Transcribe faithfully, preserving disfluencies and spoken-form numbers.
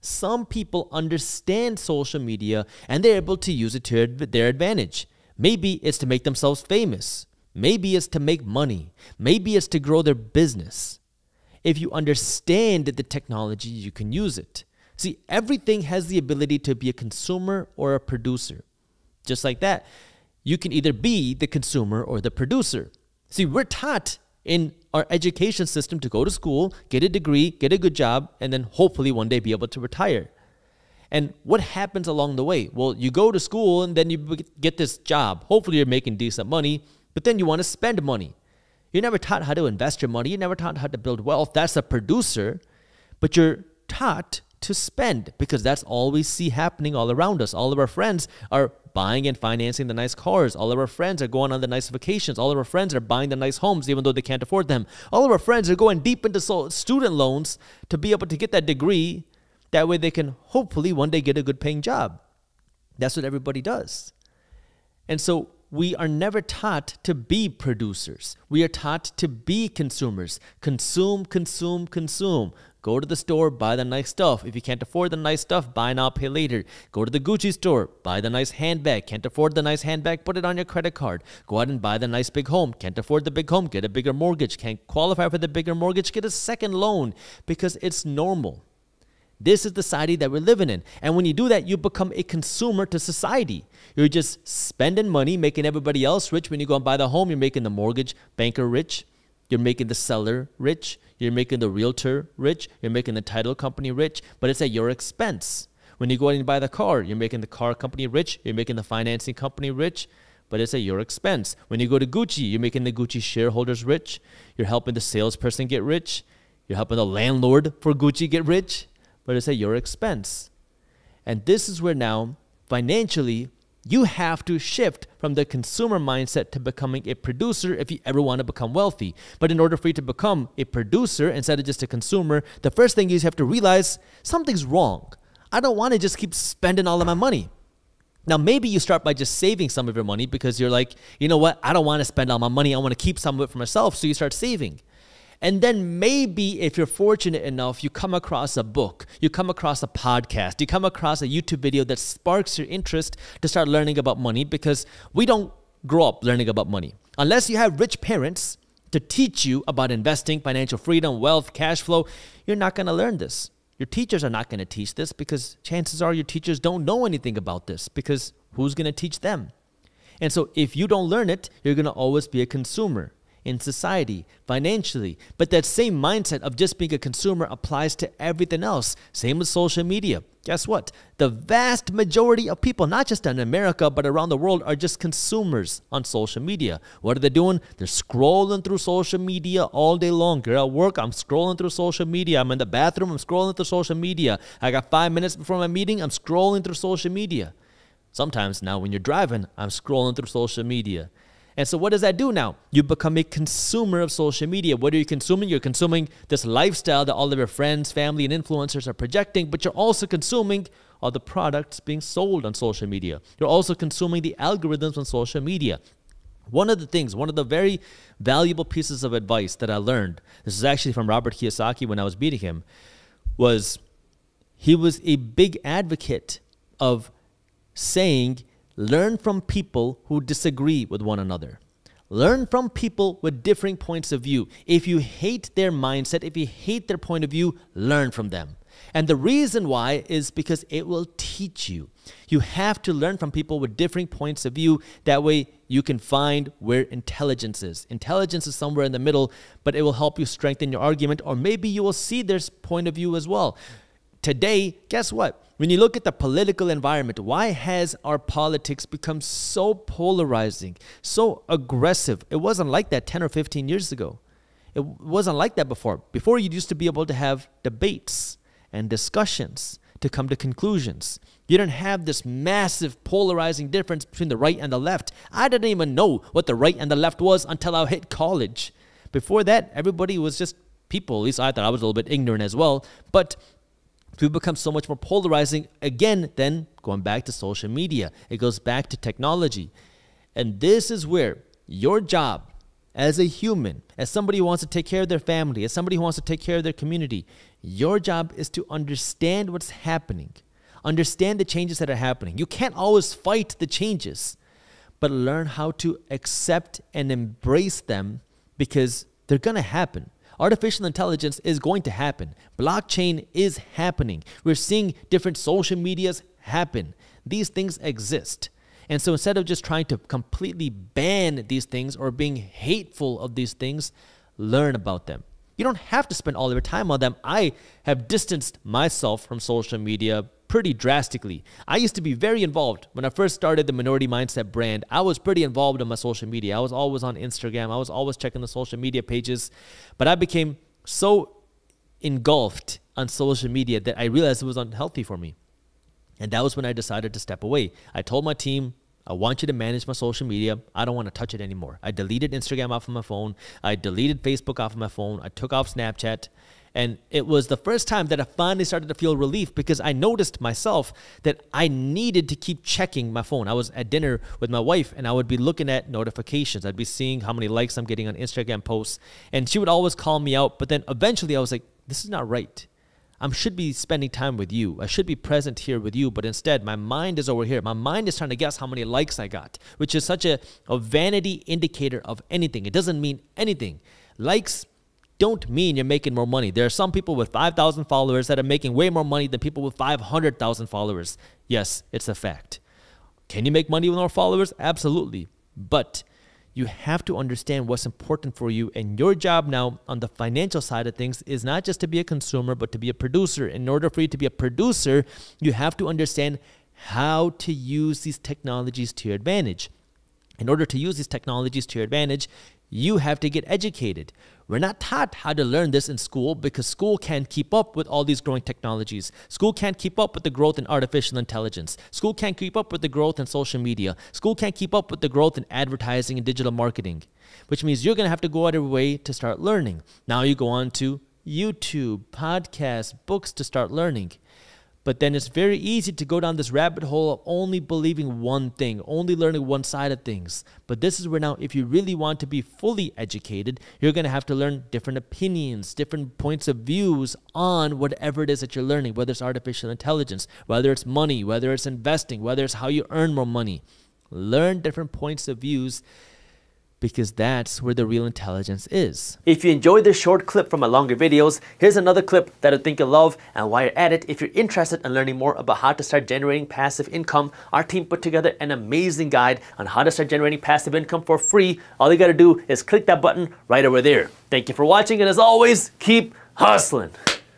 Some people understand social media and they're able to use it to their advantage. Maybe it's to make themselves famous. Maybe it's to make money. Maybe it's to grow their business. If you understand the technology, you can use it. See, everything has the ability to be a consumer or a producer. Just like that, you can either be the consumer or the producer. See, we're taught in our education system to go to school, get a degree, get a good job, and then hopefully one day be able to retire. And what happens along the way? Well, you go to school and then you get this job. Hopefully you're making decent money, but then you want to spend money. You're never taught how to invest your money. You're never taught how to build wealth. That's a producer, but you're taught to spend because that's all we see happening all around us. All of our friends are buying and financing the nice cars. All of our friends are going on the nice vacations. All of our friends are buying the nice homes even though they can't afford them. All of our friends are going deep into student loans to be able to get that degree. That way they can hopefully one day get a good paying job. That's what everybody does. And so we are never taught to be producers. We are taught to be consumers. Consume, consume, consume. Go to the store, buy the nice stuff. If you can't afford the nice stuff, buy now, pay later. Go to the Gucci store, buy the nice handbag. Can't afford the nice handbag, put it on your credit card. Go out and buy the nice big home. Can't afford the big home, get a bigger mortgage. Can't qualify for the bigger mortgage, get a second loan because it's normal. This is the society that we're living in. And when you do that, you become a consumer to society. You're just spending money, making everybody else rich. When you go and buy the home, you're making the mortgage banker rich. You're making the seller rich. You're making the realtor rich. You're making the title company rich, but it's at your expense. When you go out and buy the car, you're making the car company rich. You're making the financing company rich, but it's at your expense. When you go to Gucci, you're making the Gucci shareholders rich. You're helping the salesperson get rich. You're helping the landlord for Gucci get rich. But it's at your expense. And this is where now, financially, you have to shift from the consumer mindset to becoming a producer if you ever want to become wealthy. But in order for you to become a producer instead of just a consumer, the first thing is you have to realize something's wrong. I don't want to just keep spending all of my money. Now, maybe you start by just saving some of your money because you're like, you know what? I don't want to spend all my money. I want to keep some of it for myself. So you start saving. And then maybe if you're fortunate enough, you come across a book, you come across a podcast, you come across a YouTube video that sparks your interest to start learning about money, because we don't grow up learning about money. Unless you have rich parents to teach you about investing, financial freedom, wealth, cash flow, you're not going to learn this. Your teachers are not going to teach this because chances are your teachers don't know anything about this, because who's going to teach them? And so if you don't learn it, you're going to always be a consumer in society, financially. But that same mindset of just being a consumer applies to everything else. Same with social media. Guess what? The vast majority of people, not just in America, but around the world, are just consumers on social media. What are they doing? They're scrolling through social media all day long. Girl, at work, I'm scrolling through social media. I'm in the bathroom, I'm scrolling through social media. I got five minutes before my meeting, I'm scrolling through social media. Sometimes now when you're driving, I'm scrolling through social media. And so what does that do now? You become a consumer of social media. What are you consuming? You're consuming this lifestyle that all of your friends, family, and influencers are projecting, but you're also consuming all the products being sold on social media. You're also consuming the algorithms on social media. One of the things, one of the very valuable pieces of advice that I learned, this is actually from Robert Kiyosaki when I was meeting him, was he was a big advocate of saying, learn from people who disagree with one another. Learn from people with differing points of view. If you hate their mindset, if you hate their point of view, learn from them. And the reason why is because it will teach you. You have to learn from people with differing points of view. That way you can find where intelligence is. Intelligence is somewhere in the middle, but it will help you strengthen your argument, or maybe you will see their point of view as well. Today, guess what? When you look at the political environment, why has our politics become so polarizing, so aggressive? It wasn't like that ten or fifteen years ago. It wasn't like that before. Before, you used to be able to have debates and discussions to come to conclusions. You don't have this massive polarizing difference between the right and the left. I didn't even know what the right and the left was until I hit college. Before that, everybody was just people. At least I thought. I was a little bit ignorant as well. But we've become so much more polarizing, again, then going back to social media. It goes back to technology. And this is where your job as a human, as somebody who wants to take care of their family, as somebody who wants to take care of their community, your job is to understand what's happening. Understand the changes that are happening. You can't always fight the changes, but learn how to accept and embrace them because they're going to happen. Artificial intelligence is going to happen. Blockchain is happening. We're seeing different social medias happen. These things exist. And so instead of just trying to completely ban these things or being hateful of these things, learn about them. You don't have to spend all of your time on them. I have distanced myself from social media pretty drastically. I used to be very involved. When I first started the Minority Mindset brand, I was pretty involved in my social media. I was always on Instagram. I was always checking the social media pages. But I became so engulfed on social media that I realized it was unhealthy for me. And that was when I decided to step away. I told my team, I want you to manage my social media. I don't want to touch it anymore. I deleted Instagram off of my phone. I deleted Facebook off of my phone. I took off Snapchat. And it was the first time that I finally started to feel relief because I noticed myself that I needed to keep checking my phone. I was at dinner with my wife and I would be looking at notifications. I'd be seeing how many likes I'm getting on Instagram posts. And she would always call me out. But then eventually I was like, this is not right. I should be spending time with you. I should be present here with you. But instead, my mind is over here. My mind is trying to guess how many likes I got, which is such a, a vanity indicator of anything. It doesn't mean anything. Likes don't mean you're making more money. There are some people with five thousand followers that are making way more money than people with five hundred thousand followers. Yes, it's a fact. Can you make money with more followers? Absolutely. But you have to understand what's important for you. And your job now on the financial side of things is not just to be a consumer, but to be a producer. In order for you to be a producer, you have to understand how to use these technologies to your advantage. In order to use these technologies to your advantage, you have to get educated. We're not taught how to learn this in school because school can't keep up with all these growing technologies. School can't keep up with the growth in artificial intelligence. School can't keep up with the growth in social media. School can't keep up with the growth in advertising and digital marketing, which means you're going to have to go out of your way to start learning. Now you go on to YouTube, podcasts, books to start learning. But then it's very easy to go down this rabbit hole of only believing one thing, only learning one side of things. But this is where now, if you really want to be fully educated, you're going to have to learn different opinions, different points of views on whatever it is that you're learning, whether it's artificial intelligence, whether it's money, whether it's investing, whether it's how you earn more money. Learn different points of views because that's where the real intelligence is. If you enjoyed this short clip from my longer videos, here's another clip that I think you'll love. And while you're at it, if you're interested in learning more about how to start generating passive income, our team put together an amazing guide on how to start generating passive income for free. All you gotta do is click that button right over there. Thank you for watching, and as always, keep hustling.